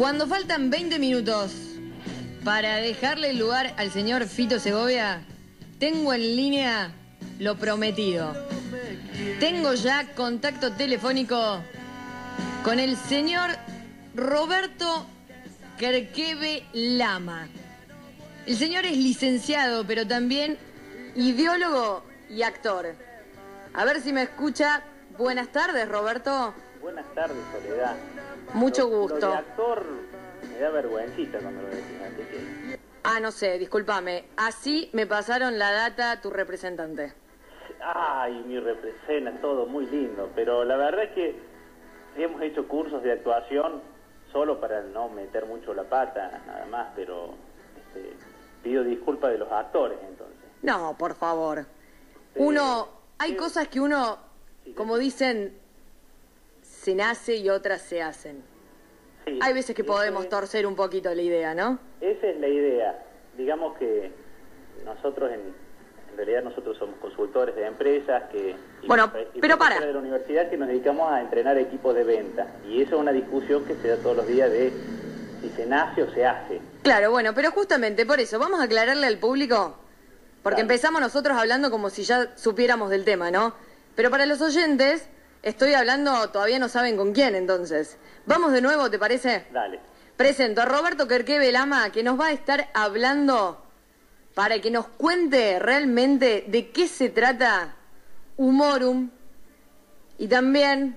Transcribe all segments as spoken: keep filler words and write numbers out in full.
Cuando faltan veinte minutos para dejarle el lugar al señor Fito Segovia, tengo en línea lo prometido. Tengo ya contacto telefónico con el señor Roberto Kerkebe Lama. El señor es licenciado, pero también ideólogo y actor. A ver si me escucha. Buenas tardes, Roberto. Buenas tardes, Soledad. Mucho lo, gusto. Lo de actor me da vergüencita cuando lo decís antes que... Ah, no sé, discúlpame. Así me pasaron la data tu representante. Ay, mi representa, todo muy lindo. Pero la verdad es que hemos hecho cursos de actuación solo para no meter mucho la pata, nada más, pero este, pido disculpas de los actores, entonces. No, por favor. Uno, hay cosas que uno, como dicen, se nace y otras se hacen. Sí, hay veces que podemos ese, torcer un poquito la idea, ¿no? Esa es la idea. Digamos que nosotros, en, en realidad nosotros somos consultores de empresas que... Y bueno, y pero para... ...de la universidad que nos dedicamos a entrenar equipos de venta. Y eso es una discusión que se da todos los días de si se nace o se hace. Claro, bueno, pero justamente por eso, vamos a aclararle al público... Porque empezamos nosotros hablando como si ya supiéramos del tema, ¿no? Pero para los oyentes, estoy hablando, todavía no saben con quién, entonces. Vamos de nuevo, ¿te parece? Dale. Presento a Roberto Kerkebe Lama, que nos va a estar hablando para que nos cuente realmente de qué se trata Humorum. Y también,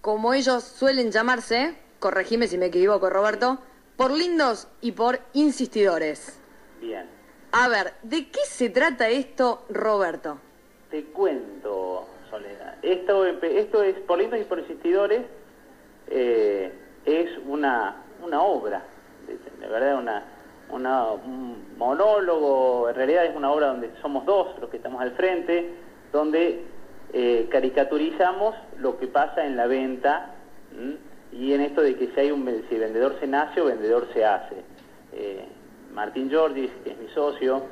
como ellos suelen llamarse, corregime si me equivoco, Roberto, por lindos y por insistidores. Bien. A ver, ¿de qué se trata esto, Roberto? Te cuento, Soledad. Esto, esto es, por lindos y por insistidores, eh, es una, una obra, de verdad, una, una, un monólogo, en realidad es una obra donde somos dos los que estamos al frente, donde eh, caricaturizamos lo que pasa en la venta, ¿m? Y en esto de que si hay un si el vendedor se nace o vendedor se hace. Eh, Martín Giorgis, que es mi socio,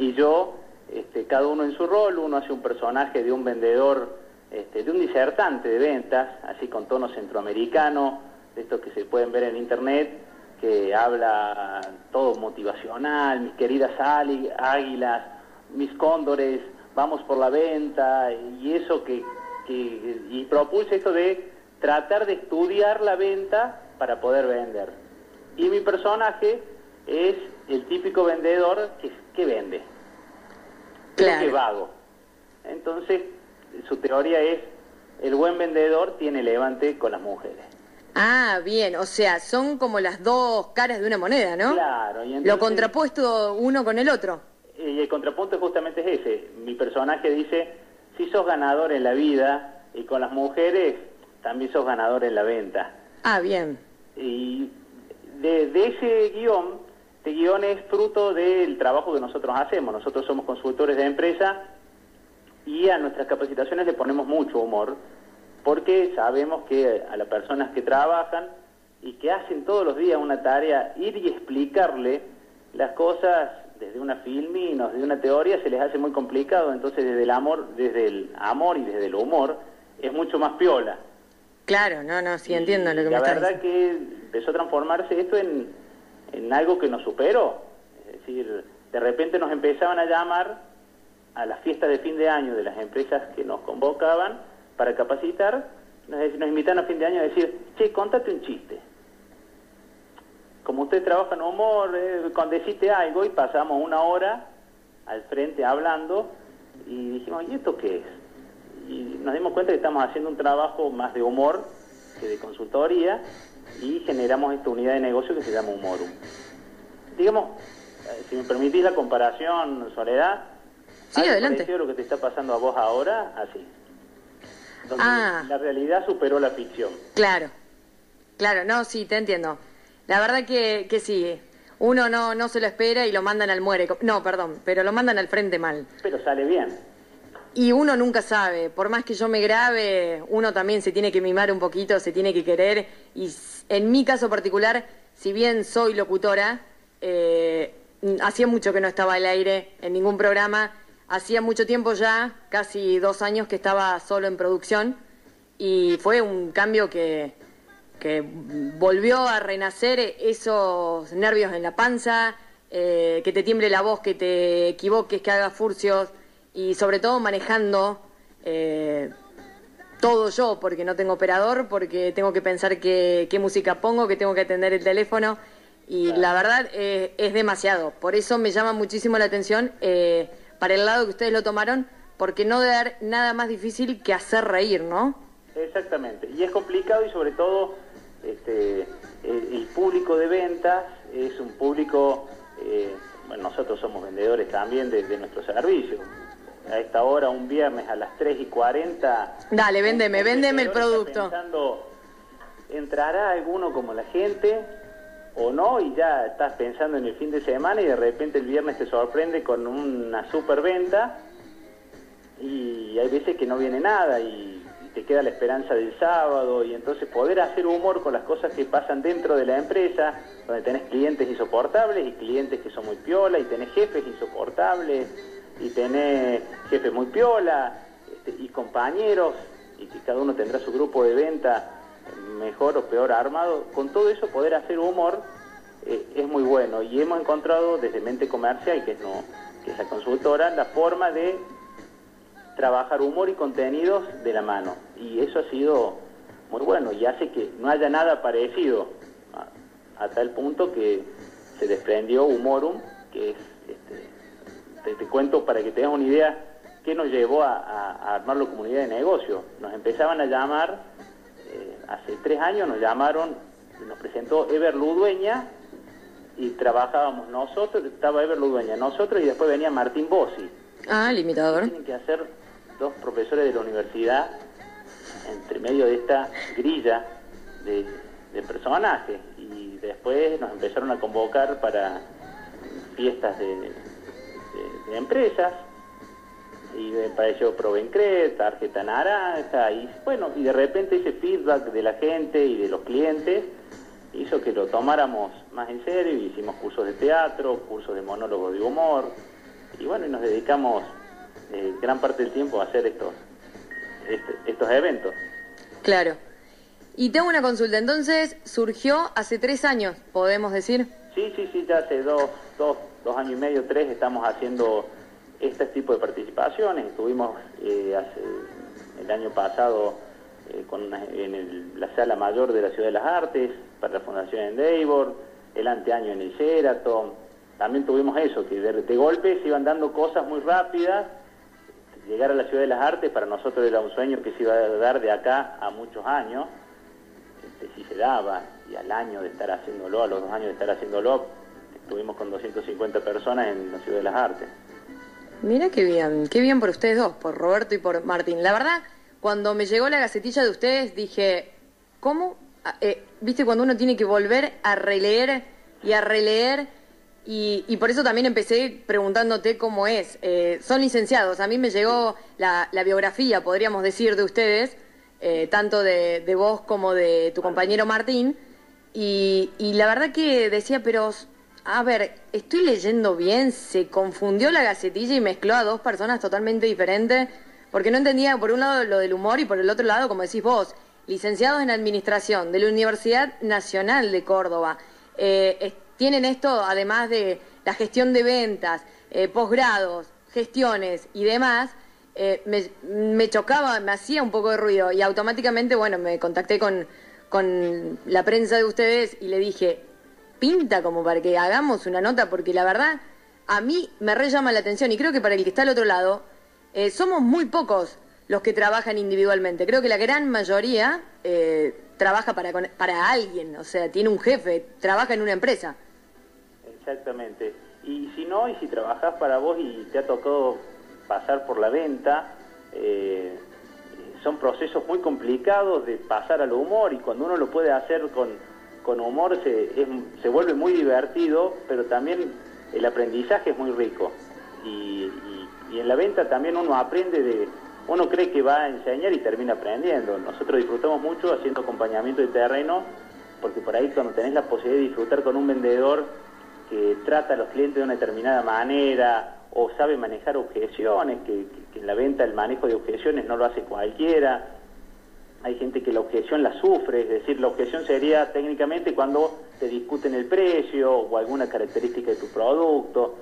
y yo, este, cada uno en su rol, uno hace un personaje de un vendedor, este, de un disertante de ventas, así con tono centroamericano, de estos que se pueden ver en internet, que habla todo motivacional, mis queridas águilas, mis cóndores, vamos por la venta, y eso que, que y propulsa esto de tratar de estudiar la venta para poder vender. Y mi personaje es el típico vendedor que, que vende, claro, que es vago. Entonces, su teoría es, el buen vendedor tiene levante con las mujeres. Ah, bien, o sea, son como las dos caras de una moneda, ¿no? Claro. Y entonces, lo contrapuesto uno con el otro. Y el contrapunto justamente es ese. Mi personaje dice, si sos ganador en la vida y con las mujeres, también sos ganador en la venta. Ah, bien. Y de, de ese guión... Este guión es fruto del trabajo que nosotros hacemos. Nosotros somos consultores de empresa y a nuestras capacitaciones le ponemos mucho humor porque sabemos que a las personas que trabajan y que hacen todos los días una tarea, ir y explicarle las cosas desde una filmina, desde una teoría, se les hace muy complicado. Entonces desde el amor, desde el amor y desde el humor es mucho más piola. Claro, no, no, sí entiendo lo que me estás diciendo. La verdad que empezó a transformarse esto en... en algo que nos superó, es decir, de repente nos empezaban a llamar a las fiestas de fin de año de las empresas que nos convocaban para capacitar, nos, nos invitaban a fin de año a decir, che, contate un chiste. Como usted trabaja en humor, eh, decite algo, y pasamos una hora al frente hablando, y dijimos, ¿y esto qué es? Y nos dimos cuenta que estamos haciendo un trabajo más de humor que de consultoría, y generamos esta unidad de negocio que se llama Humorum. Digamos, si me permitís la comparación, Soledad, sí, adelante. Lo que te está pasando a vos ahora, así. Donde ah. la realidad superó la ficción. Claro, claro, no, sí, te entiendo. La verdad que, que sí, uno no, no se lo espera y lo mandan al muere. No, perdón, pero lo mandan al frente mal. Pero sale bien. Y uno nunca sabe, por más que yo me grabe, uno también se tiene que mimar un poquito, se tiene que querer. Y en mi caso particular, si bien soy locutora, eh, hacía mucho que no estaba al aire en ningún programa. Hacía mucho tiempo ya, casi dos años que estaba solo en producción. Y fue un cambio que, que volvió a renacer esos nervios en la panza, eh, que te tiemble la voz, que te equivoques, que hagas furcios, y sobre todo manejando eh, todo yo, porque no tengo operador, porque tengo que pensar qué, qué música pongo, que tengo que atender el teléfono, y claro, la verdad eh, es demasiado. Por eso me llama muchísimo la atención eh, para el lado que ustedes lo tomaron, porque no debe haber nada más difícil que hacer reír, ¿no? Exactamente, y es complicado, y sobre todo este, el, el público de ventas es un público, eh, bueno, nosotros somos vendedores también de, de nuestro servicio. A esta hora, un viernes a las tres y cuarenta... Dale, véndeme, véndeme el producto. Pensando, ¿entrará alguno como la gente o no? Y ya estás pensando en el fin de semana y de repente el viernes te sorprende con una superventa y hay veces que no viene nada y te queda la esperanza del sábado. Y entonces poder hacer humor con las cosas que pasan dentro de la empresa, donde tenés clientes insoportables y clientes que son muy piola, y tenés jefes insoportables y tenés jefes muy piola, este, y compañeros, y que cada uno tendrá su grupo de venta mejor o peor armado. Con todo eso poder hacer humor eh, es muy bueno, y hemos encontrado desde Mente Comercial, que es, no, que es la consultora, la forma de trabajar humor y contenidos de la mano, y eso ha sido muy bueno y hace que no haya nada parecido, a, a tal punto que se desprendió Humorum, que es, este, te, te cuento para que tengas una idea que nos llevó a, a, a armar la comunidad de negocio. Nos empezaban a llamar, eh, hace tres años nos llamaron, nos presentó Ever Ludueña y trabajábamos nosotros, estaba Ever Ludueña, nosotros, y después venía Martín Bossi. Ah, limitador. Tienen que hacer dos profesores de la universidad entre medio de esta grilla de, de personajes, y después nos empezaron a convocar para fiestas de, de, de empresas, y me pareció Provencred, Tarjeta Naranja, y bueno, y de repente ese feedback de la gente y de los clientes hizo que lo tomáramos más en serio, y hicimos cursos de teatro, cursos de monólogos de humor, y bueno, y nos dedicamos Eh, gran parte del tiempo a hacer estos, este, estos eventos. Claro. Y tengo una consulta, entonces surgió hace tres años, ¿podemos decir? Sí, sí, sí, ya hace dos, dos, dos años y medio, tres, estamos haciendo este tipo de participaciones. Estuvimos eh, hace, el año pasado eh, con una, en el, la Sala Mayor de la Ciudad de las Artes para la Fundación Endeavor, el anteaño en el Sheraton. También tuvimos eso, que de, de golpe se iban dando cosas muy rápidas. Llegar a la Ciudad de las Artes para nosotros era un sueño que se iba a dar de acá a muchos años, este, si se daba, y al año de estar haciéndolo, a los dos años de estar haciéndolo, estuvimos con doscientas cincuenta personas en la Ciudad de las Artes. Mira qué bien, qué bien por ustedes dos, por Roberto y por Martín. La verdad, cuando me llegó la gacetilla de ustedes dije, ¿cómo? Eh, ¿Viste cuando uno tiene que volver a releer y a releer? Y, y por eso también empecé preguntándote cómo es. Eh, son licenciados, a mí me llegó la, la biografía, podríamos decir, de ustedes, eh, tanto de, de vos como de tu compañero Martín, y, y la verdad que decía, pero, a ver, estoy leyendo bien, se confundió la gacetilla y mezcló a dos personas totalmente diferentes, porque no entendía, por un lado, lo del humor, y por el otro lado, como decís vos, licenciados en Administración, de la Universidad Nacional de Córdoba, eh, tienen esto, además de la gestión de ventas, eh, posgrados, gestiones y demás. eh, me, me chocaba, me hacía un poco de ruido, y automáticamente, bueno, me contacté con, con la prensa de ustedes y le dije, pinta como para que hagamos una nota, porque la verdad a mí me re llama la atención, y creo que para el que está al otro lado, eh, somos muy pocos los que trabajan individualmente. Creo que la gran mayoría eh, trabaja para, para alguien, o sea, tiene un jefe, trabaja en una empresa. Exactamente. Y si no, y si trabajás para vos y te ha tocado pasar por la venta, eh, son procesos muy complicados de pasar al humor, y cuando uno lo puede hacer con, con humor se, es, se vuelve muy divertido, pero también el aprendizaje es muy rico. Y, y, y en la venta también uno aprende de... Uno cree que va a enseñar y termina aprendiendo. Nosotros disfrutamos mucho haciendo acompañamiento de terreno, porque por ahí cuando tenés la posibilidad de disfrutar con un vendedor que trata a los clientes de una determinada manera, o sabe manejar objeciones, que, que, que en la venta el manejo de objeciones no lo hace cualquiera, hay gente que la objeción la sufre, es decir, la objeción sería técnicamente cuando te discuten el precio o alguna característica de tu producto,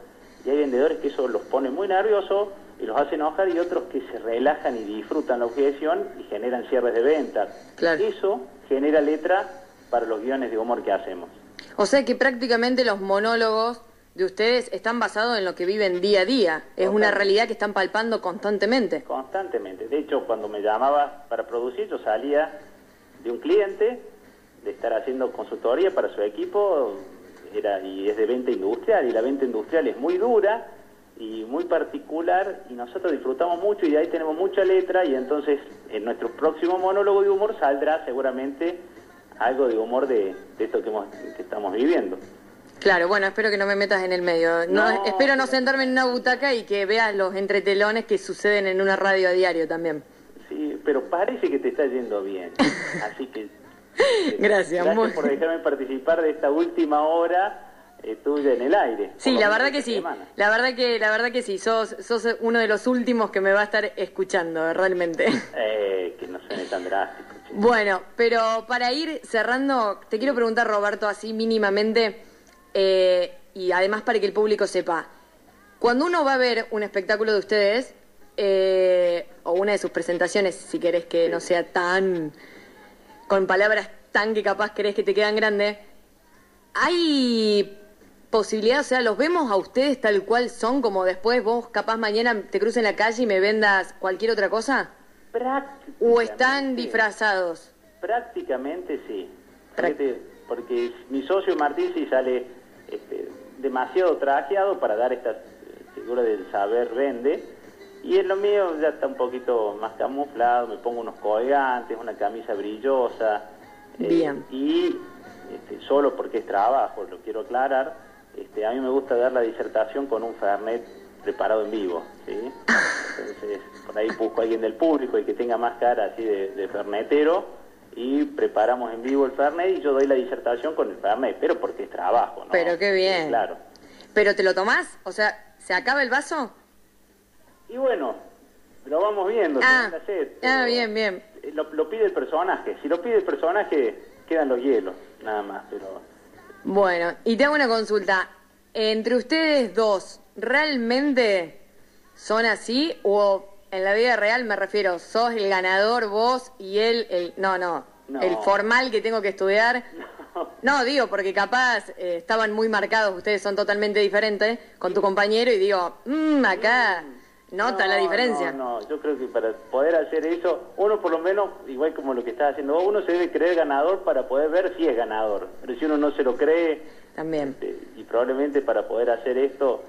y hay vendedores que eso los pone muy nerviosos y los hace enojar, y otros que se relajan y disfrutan la objeción y generan cierres de venta. Claro. Eso genera letra para los guiones de humor que hacemos. O sea que prácticamente los monólogos de ustedes están basados en lo que viven día a día. Es una realidad que están palpando constantemente. Constantemente. De hecho, cuando me llamaba para producir, yo salía de un cliente, de estar haciendo consultoría para su equipo, era, y es de venta industrial, y la venta industrial es muy dura y muy particular, y nosotros disfrutamos mucho y de ahí tenemos mucha letra, y entonces en nuestro próximo monólogo de humor saldrá seguramente algo de humor de, de esto que, hemos, que estamos viviendo. Claro, bueno, espero que no me metas en el medio. No, no, espero no sentarme en una butaca y que veas los entretelones que suceden en una radio a diario también. Sí, pero parece que te está yendo bien. Así que... eh, gracias. Gracias muy... por dejarme participar de esta última hora eh, tuya en el aire. Sí, la verdad que sí. La verdad que, la verdad que sí. Sos, sos uno de los últimos que me va a estar escuchando, realmente. Eh, que no suene tan drástico. Chico. Bueno, pero para ir cerrando, te quiero preguntar, Roberto, así mínimamente... Eh, y además para que el público sepa, cuando uno va a ver un espectáculo de ustedes, eh, o una de sus presentaciones, si querés que sí. no sea tan, con palabras tan que capaz querés que te quedan grandes, ¿hay posibilidad, o sea, los vemos a ustedes tal cual son, como después vos capaz mañana te cruces en la calle y me vendas cualquier otra cosa? ¿O están disfrazados? Prácticamente sí. Prácticamente sí. Porque mi socio Martín sí sale este, demasiado trajeado para dar esta figura del saber vende, y en lo mío ya está un poquito más camuflado, me pongo unos colgantes, una camisa brillosa, Bien. Eh, y este, solo porque es trabajo, lo quiero aclarar, este, a mí me gusta dar la disertación con un fernet preparado en vivo, ¿sí? Entonces por ahí busco a alguien del público y que tenga más cara así de, de fernetero, y preparamos en vivo el fernet y yo doy la disertación con el fernet, pero porque es trabajo, ¿no? Pero qué bien. Sí, claro. ¿Pero te lo tomás? O sea, ¿se acaba el vaso? Y bueno, lo vamos viendo. Ah, sed, ah bien, bien. Lo, lo pide el personaje. Si lo pide el personaje, quedan los hielos, nada más. Pero bueno, y te hago una consulta. ¿Entre ustedes dos realmente son así o...? En la vida real me refiero, sos el ganador vos y él, el, no, no, no, el formal que tengo que estudiar. No, no digo, porque capaz eh, estaban muy marcados, ustedes son totalmente diferentes con tu compañero y digo, mmm, acá nota no, la diferencia. No, no, yo creo que para poder hacer eso, uno por lo menos, igual como lo que estás haciendo vos, uno se debe creer ganador para poder ver si es ganador. Pero si uno no se lo cree, también este, y probablemente para poder hacer esto...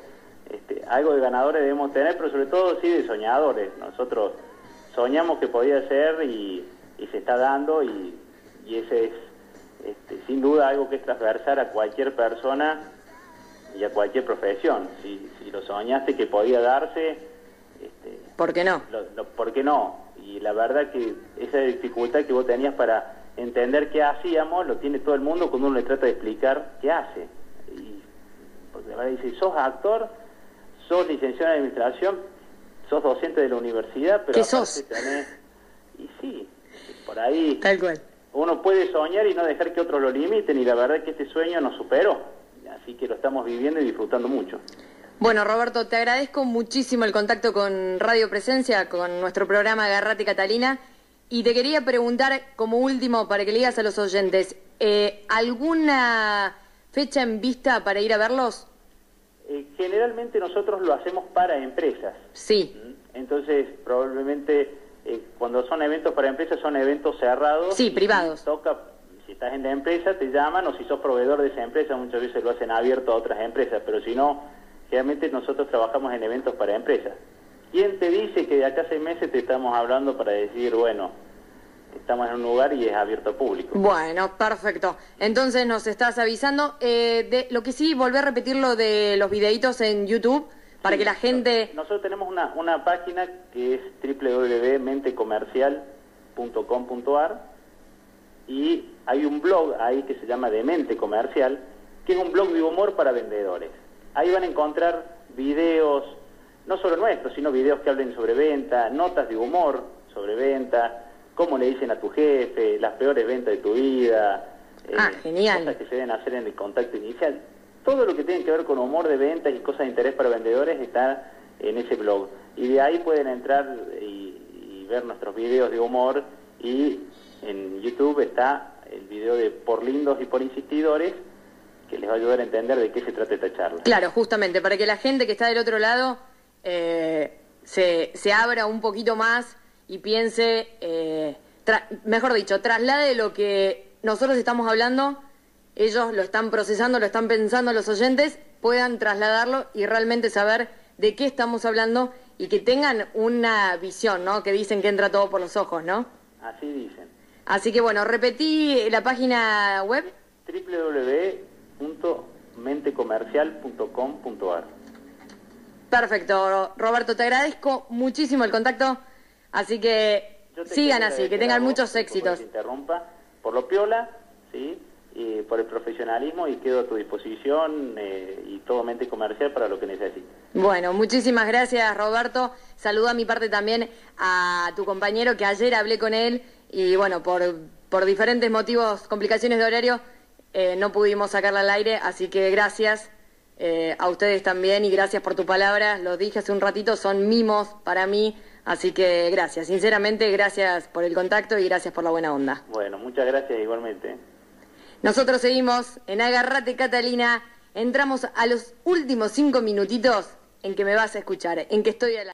Este, algo de ganadores debemos tener, pero sobre todo sí de soñadores. Nosotros soñamos que podía ser y, y se está dando, y, y ese es este, sin duda algo que es transversal a cualquier persona y a cualquier profesión. Si, si lo soñaste que podía darse... Este, ¿por qué no? Lo, lo, ¿por qué no? Y la verdad que esa dificultad que vos tenías para entender qué hacíamos, lo tiene todo el mundo cuando uno le trata de explicar qué hace. Y, porque la verdad dice, ¿sos actor? Sos licenciado en administración, sos docente de la universidad, pero... ¿Qué sos? Tenés... Y sí, por ahí... Tal cual. Uno puede soñar y no dejar que otros lo limiten, y la verdad es que este sueño nos superó. Así que lo estamos viviendo y disfrutando mucho. Bueno, Roberto, te agradezco muchísimo el contacto con Radio Presencia, con nuestro programa Agarrate Catalina. Y te quería preguntar, como último, para que le digas a los oyentes, eh, ¿alguna fecha en vista para ir a verlos? Generalmente nosotros lo hacemos para empresas. Sí. Entonces, probablemente, eh, cuando son eventos para empresas, son eventos cerrados. Sí, privados. Si, toca, si estás en la empresa, te llaman, o si sos proveedor de esa empresa, muchas veces lo hacen abierto a otras empresas, pero si no, generalmente nosotros trabajamos en eventos para empresas. ¿Quién te dice que de acá a seis meses te estamos hablando para decir, bueno, estamos en un lugar y es abierto al público? Bueno, perfecto. Entonces nos estás avisando. Eh, de lo que sí, volver a repetir lo de los videitos en YouTube, para sí, que la gente... Nosotros tenemos una, una página que es doble u doble u doble u punto mente comercial punto com punto a r y hay un blog ahí que se llama de Mente Comercial, que es un blog de humor para vendedores. Ahí van a encontrar videos, no solo nuestros, sino videos que hablen sobre venta, notas de humor sobre venta, cómo le dicen a tu jefe, las peores ventas de tu vida, eh, ah, genial. Cosas que se deben hacer en el contacto inicial. Todo lo que tiene que ver con humor de ventas y cosas de interés para vendedores está en ese blog. Y de ahí pueden entrar y, y ver nuestros videos de humor, y en YouTube está el video de Por Lindos y Por Insistidores, que les va a ayudar a entender de qué se trata esta charla. Claro, justamente, para que la gente que está del otro lado eh, se, se abra un poquito más y piense, eh, mejor dicho, traslade lo que nosotros estamos hablando, ellos lo están procesando, lo están pensando los oyentes, puedan trasladarlo y realmente saber de qué estamos hablando y que tengan una visión, ¿no? Que dicen que entra todo por los ojos, ¿no? Así dicen. Así que bueno, repetí la página web. doble u doble u doble u punto mente comercial punto com punto a r. Perfecto, Roberto, te agradezco muchísimo el contacto, así que sigan así, que tengan muchos éxitos. Que interrumpa, por lo piola, ¿sí? Y por el profesionalismo, y quedo a tu disposición, eh, y todo Mente Comercial para lo que necesites. Bueno, muchísimas gracias, Roberto. Saludo a mi parte también a tu compañero, que ayer hablé con él, y bueno, por, por diferentes motivos, complicaciones de horario, eh, no pudimos sacarla al aire, así que gracias eh, a ustedes también, y gracias por tu palabra. Lo dije hace un ratito, son mimos para mí, así que gracias. Sinceramente, gracias por el contacto y gracias por la buena onda. Bueno, muchas gracias igualmente. Nosotros seguimos en Agarrate Catalina, entramos a los últimos cinco minutitos en que me vas a escuchar, en que estoy a la...